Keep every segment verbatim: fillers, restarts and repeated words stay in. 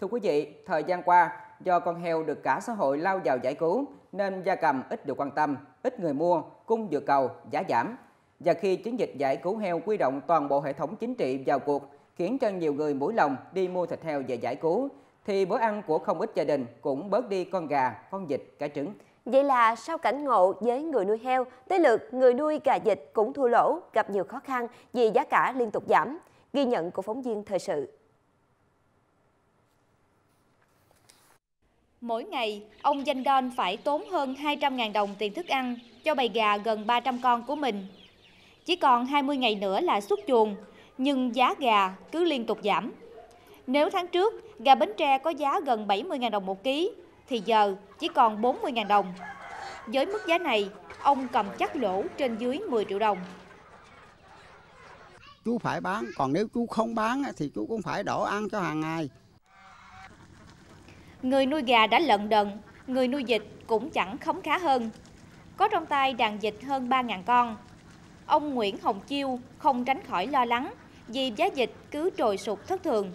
Thưa quý vị, thời gian qua, do con heo được cả xã hội lao vào giải cứu, nên gia cầm ít được quan tâm, ít người mua, cung vượt cầu, giá giảm. Và khi chiến dịch giải cứu heo quy động toàn bộ hệ thống chính trị vào cuộc, khiến cho nhiều người mũi lòng đi mua thịt heo về giải cứu, thì bữa ăn của không ít gia đình cũng bớt đi con gà, con vịt, cá trứng. Vậy là sau cảnh ngộ với người nuôi heo, tới lượt người nuôi gà vịt cũng thua lỗ, gặp nhiều khó khăn vì giá cả liên tục giảm. Ghi nhận của phóng viên Thời sự. Mỗi ngày, ông Danh Đon phải tốn hơn hai trăm nghìn đồng tiền thức ăn cho bầy gà gần ba trăm con của mình. Chỉ còn hai mươi ngày nữa là xuất chuồng, nhưng giá gà cứ liên tục giảm. Nếu tháng trước, gà Bến Tre có giá gần bảy mươi nghìn đồng một ký, thì giờ chỉ còn bốn mươi nghìn đồng. Với mức giá này, ông cầm chắc lỗ trên dưới mười triệu đồng. Chú phải bán, còn nếu chú không bán thì chú cũng phải đổ ăn cho hàng ngày. Người nuôi gà đã lận đận, người nuôi vịt cũng chẳng khấm khá hơn. Có trong tay đàn vịt hơn ba nghìn con. Ông Nguyễn Hồng Chiêu không tránh khỏi lo lắng vì giá vịt cứ trồi sụt thất thường.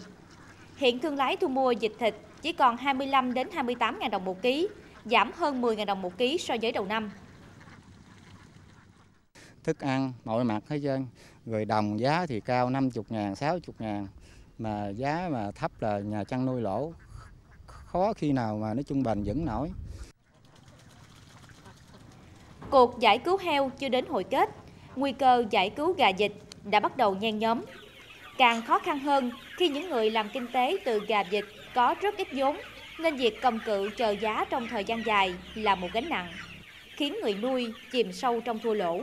Hiện thương lái thu mua vịt thịt chỉ còn hai mươi lăm đến hai mươi tám nghìn đồng một ký, giảm hơn mười nghìn đồng một ký so với đầu năm. Thức ăn mọi mặt hết trơn, rồi đồng giá thì cao năm mươi nghìn, sáu mươi nghìn, mà giá mà thấp là nhà chăn nuôi lỗ. Khó khi nào mà nó trung bình vẫn nổi. Cuộc giải cứu heo chưa đến hồi kết, nguy cơ giải cứu gà vịt đã bắt đầu nhen nhóm. Càng khó khăn hơn khi những người làm kinh tế từ gà vịt có rất ít vốn, nên việc cầm cự chờ giá trong thời gian dài là một gánh nặng, khiến người nuôi chìm sâu trong thua lỗ.